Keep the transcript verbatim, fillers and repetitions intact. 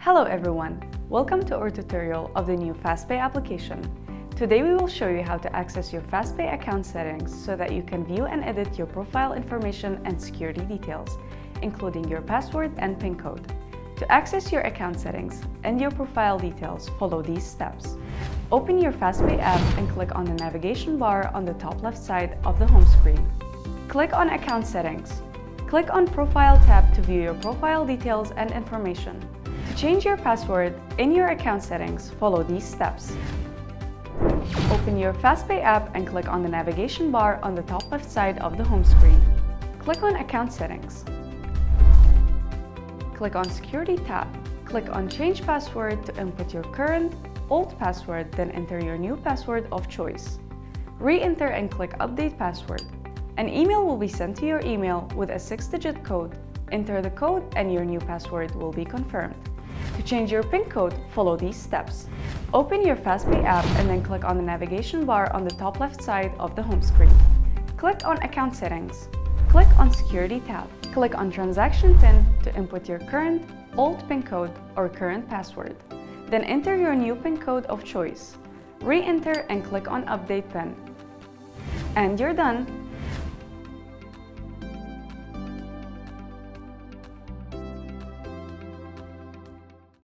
Hello everyone, welcome to our tutorial of the new FastPay application. Today we will show you how to access your FastPay account settings so that you can view and edit your profile information and security details, including your password and PIN code. To access your account settings and your profile details, follow these steps. Open your FastPay app and click on the navigation bar on the top left side of the home screen. Click on Account Settings. Click on Profile tab to view your profile details and information. To change your password in your account settings, follow these steps. Open your FastPay app and click on the navigation bar on the top left side of the home screen. Click on Account Settings. Click on Security tab. Click on Change Password to input your current, old password, then enter your new password of choice. Re-enter and click Update Password. An email will be sent to your email with a six-digit code. Enter the code and your new password will be confirmed. To change your PIN code, follow these steps. Open your FastPay app and then click on the navigation bar on the top left side of the home screen. Click on Account Settings. Click on Security tab. Click on Transaction PIN to input your current, old PIN code, or current password. Then enter your new PIN code of choice. Re-enter and click on Update PIN. And you're done!